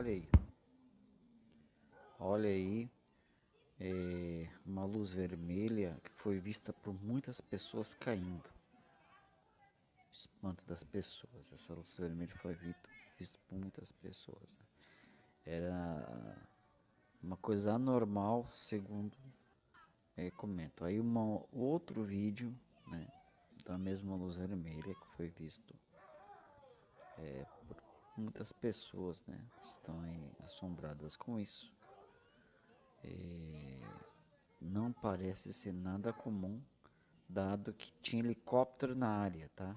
Olha aí. Olha aí. Uma luz vermelha que foi vista por muitas pessoas caindo. Espanto das pessoas. Essa luz vermelha foi vista por muitas pessoas. Né? Era uma coisa anormal, segundo comento. Aí outro vídeo, né, da mesma luz vermelha que foi visto por muitas pessoas, né, estão aí assombradas com isso. Não parece ser nada comum, dado que tinha helicóptero na área, tá?